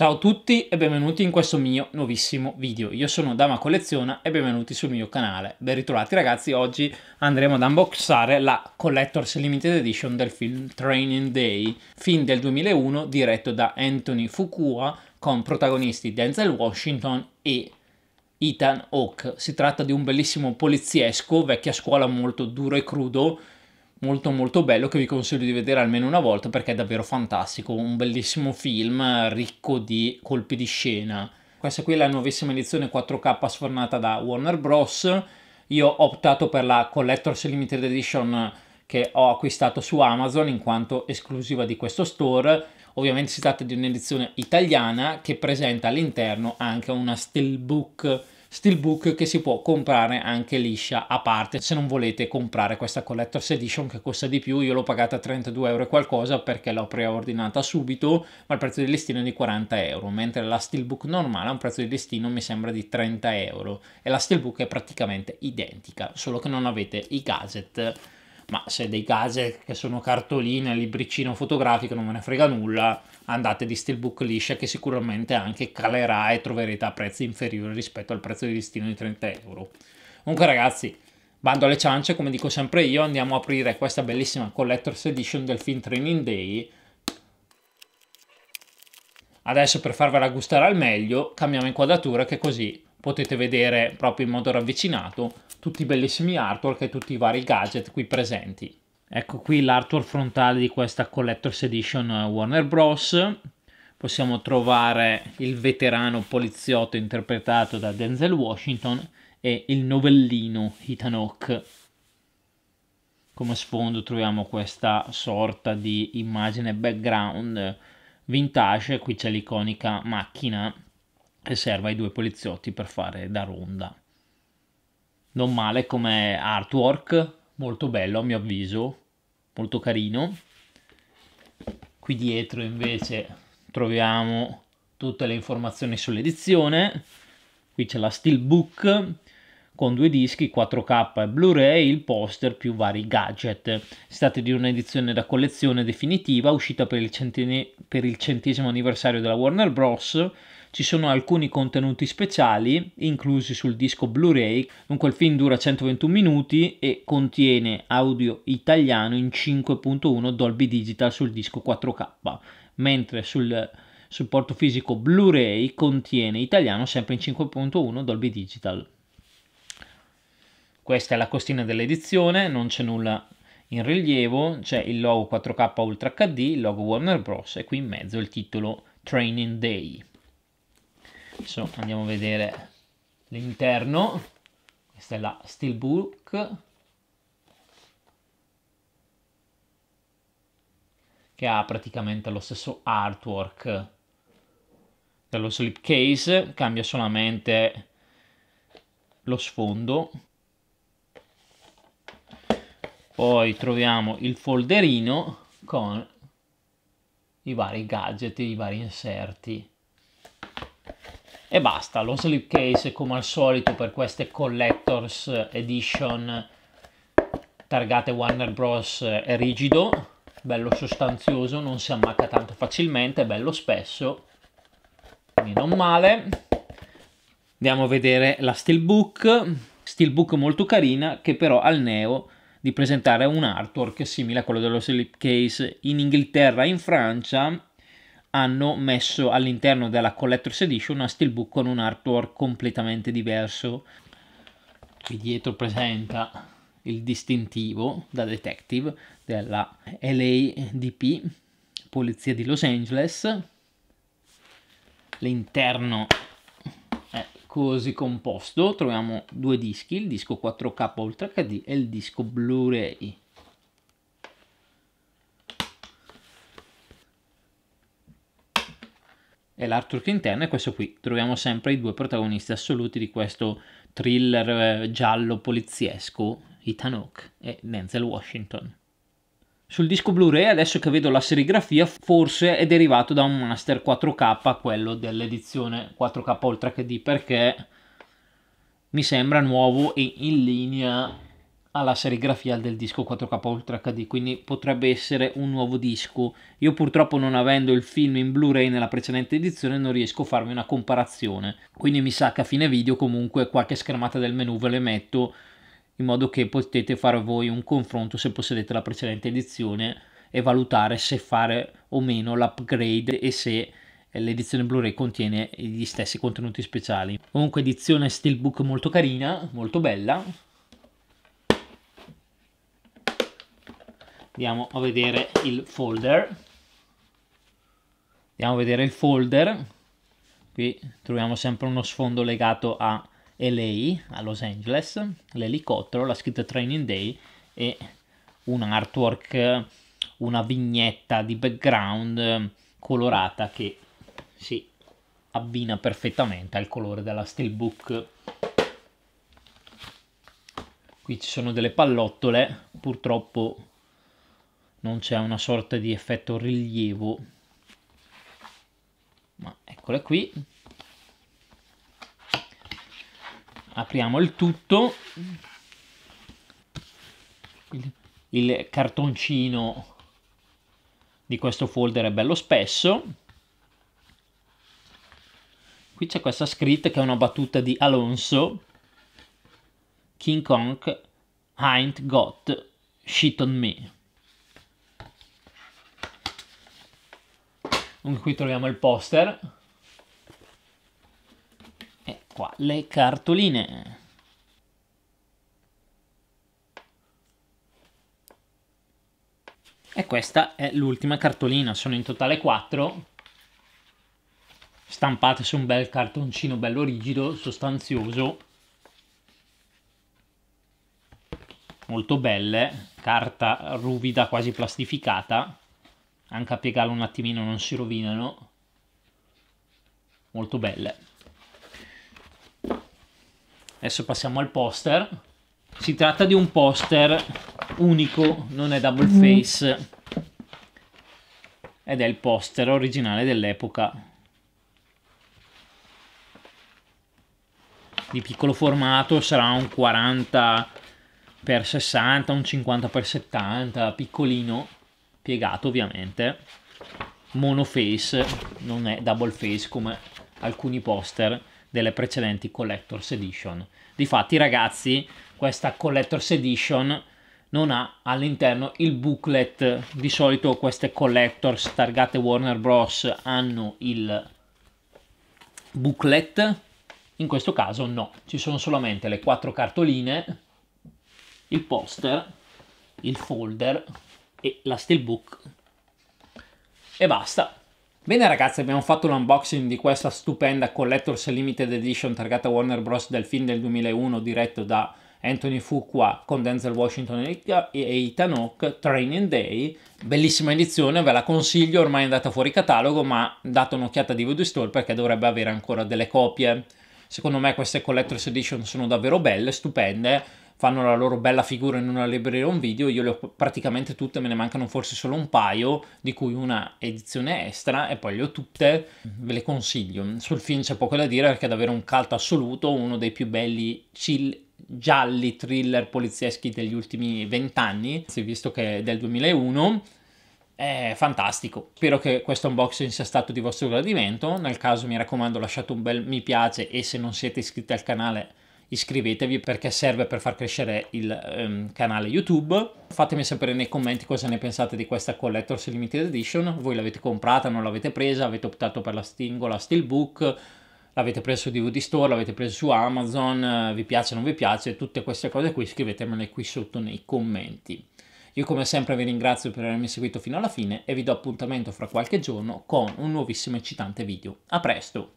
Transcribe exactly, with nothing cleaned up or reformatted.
Ciao a tutti e benvenuti in questo mio nuovissimo video. Io sono Dama Colleziona e benvenuti sul mio canale. Ben ritrovati ragazzi, oggi andremo ad unboxare la Collector's Limited Edition del film Training Day, film del duemilauno diretto da Anthony Fukua con protagonisti Denzel Washington e Ethan Hawke. Si tratta di un bellissimo poliziesco, vecchia scuola, molto duro e crudo, molto molto bello, che vi consiglio di vedere almeno una volta perché è davvero fantastico, un bellissimo film ricco di colpi di scena. Questa qui è la nuovissima edizione quattro K sfornata da Warner Bros. Io ho optato per la Collector's Limited Edition che ho acquistato su Amazon in quanto esclusiva di questo store. Ovviamente si tratta di un'edizione italiana che presenta all'interno anche una steelbook Steelbook che si può comprare anche liscia a parte, se non volete comprare questa Collector's Edition che costa di più. Io l'ho pagata trentadue euro e qualcosa perché l'ho preordinata subito, ma il prezzo di listino è di quaranta euro, mentre la Steelbook normale ha un prezzo di listino mi sembra di trenta euro e la Steelbook è praticamente identica, solo che non avete i gadget. Ma se dei gadget che sono cartoline, libricino fotografico, non me ne frega nulla, andate di steelbook liscia che sicuramente anche calerà e troverete a prezzi inferiori rispetto al prezzo di listino di trenta euro. Comunque ragazzi, bando alle ciance, come dico sempre io, andiamo a aprire questa bellissima Collector's Edition del film Training Day. Adesso, per farvela gustare al meglio, cambiamo inquadratura, che così potete vedere proprio in modo ravvicinato tutti i bellissimi artwork e tutti i vari gadget qui presenti. Ecco qui l'artwork frontale di questa Collector's Edition Warner Bros. Possiamo trovare il veterano poliziotto interpretato da Denzel Washington e il novellino Ethan Hawke. Come sfondo troviamo questa sorta di immagine background vintage, qui c'è l'iconica macchina che serve ai due poliziotti per fare da ronda. Non male come artwork, molto bello a mio avviso, molto carino. Qui dietro invece troviamo tutte le informazioni sull'edizione. Qui c'è la steelbook con due dischi, quattro K e Blu-ray, il poster più vari gadget. Si tratta di un'edizione da collezione definitiva uscita per il, per il centesimo anniversario della Warner Bros. Ci sono alcuni contenuti speciali inclusi sul disco Blu-ray. Dunque il film dura centoventuno minuti e contiene audio italiano in cinque punto uno Dolby Digital sul disco quattro K, mentre sul supporto fisico Blu-ray contiene italiano sempre in cinque punto uno Dolby Digital. Questa è la costina dell'edizione, non c'è nulla in rilievo, c'è il logo quattro K Ultra H D, il logo Warner Bros. E qui in mezzo il titolo Training Day. Adesso andiamo a vedere l'interno. Questa è la steelbook che ha praticamente lo stesso artwork dello slipcase, cambia solamente lo sfondo. Poi troviamo il folderino con i vari gadget, i vari inserti. E basta, lo slipcase come al solito per queste Collector's Edition targate Warner Bros. È rigido, bello sostanzioso, non si ammacca tanto facilmente, è bello spesso, quindi non male. Andiamo a vedere la steelbook, steelbook molto carina che però ha il neo di presentare un artwork simile a quello dello slipcase. In Inghilterra e in Francia hanno messo all'interno della Collector's Edition una steelbook con un artwork completamente diverso. Qui dietro presenta il distintivo da detective della L A P D, Polizia di Los Angeles. L'interno è così composto, troviamo due dischi, il disco quattro K Ultra H D e il disco Blu-ray. E l'artwork interno è questo qui, troviamo sempre i due protagonisti assoluti di questo thriller giallo poliziesco, Ethan Hawke e Denzel Washington. Sul disco Blu-ray, adesso che vedo la serigrafia, forse è derivato da un master quattro K, quello dell'edizione quattro K Ultra H D, perché mi sembra nuovo e in linea alla serigrafia del disco quattro K Ultra H D, quindi potrebbe essere un nuovo disco. Io purtroppo, non avendo il film in Blu-ray nella precedente edizione, non riesco a farmi una comparazione, quindi mi sa che a fine video comunque qualche schermata del menu ve le metto, in modo che potete fare voi un confronto se possedete la precedente edizione e valutare se fare o meno l'upgrade e se l'edizione Blu-ray contiene gli stessi contenuti speciali. Comunque edizione steelbook molto carina, molto bella. Andiamo a vedere il folder, andiamo a vedere il folder, qui troviamo sempre uno sfondo legato a L A, a Los Angeles, l'elicottero, la scritta Training Day e un artwork, una vignetta di background colorata che si abbina perfettamente al colore della steelbook. Qui ci sono delle pallottole, purtroppo non c'è una sorta di effetto rilievo, ma eccole qui. Apriamo il tutto, il, il cartoncino di questo folder è bello spesso. Qui c'è questa scritta che è una battuta di Alonso: King Kong ain't got shit on me. Qui troviamo il poster e qua le cartoline. E questa è l'ultima cartolina, sono in totale quattro, stampate su un bel cartoncino bello rigido, sostanzioso. Molto belle, carta ruvida quasi plastificata. Anche a piegarlo un attimino non si rovinano, molto belle. Adesso passiamo al poster. Si tratta di un poster unico, non è double face, ed è il poster originale dell'epoca, di piccolo formato, sarà un quaranta per sessanta, un cinquanta per settanta, piccolino, piegato ovviamente, monoface, non è double face come alcuni poster delle precedenti collector's edition. Difatti ragazzi, questa collector's edition non ha all'interno il booklet. Di solito queste collectors targate Warner Bros hanno il booklet, in questo caso no, ci sono solamente le quattro cartoline, il poster, il folder e la steelbook e basta. Bene ragazzi, abbiamo fatto l'unboxing di questa stupenda Collector's Limited Edition targata Warner Bros del film del duemilauno diretto da Anthony Fukua con Denzel Washington e Ethan Hawke, Training Day. Bellissima edizione, ve la consiglio, ormai è andata fuori catalogo, ma date un'occhiata di video store perché dovrebbe avere ancora delle copie. Secondo me queste Collector's Edition sono davvero belle, stupende, fanno la loro bella figura in una libreria o un video. Io le ho praticamente tutte, me ne mancano forse solo un paio, di cui una edizione extra, e poi le ho tutte, ve le consiglio. Sul film c'è poco da dire perché è davvero un cult assoluto, uno dei più belli chill, gialli, thriller polizieschi degli ultimi vent'anni, visto che è del duemilauno, è fantastico. Spero che questo unboxing sia stato di vostro gradimento, nel caso mi raccomando lasciate un bel mi piace e se non siete iscritti al canale iscrivetevi perché serve per far crescere il um, canale YouTube. Fatemi sapere nei commenti cosa ne pensate di questa Collector's Limited Edition. Voi l'avete comprata, non l'avete presa, avete optato per la singola steelbook, l'avete presa su D V D Store, l'avete presa su Amazon, vi piace o non vi piace, tutte queste cose qui scrivetemele qui sotto nei commenti. Io come sempre vi ringrazio per avermi seguito fino alla fine e vi do appuntamento fra qualche giorno con un nuovissimo eccitante video. A presto!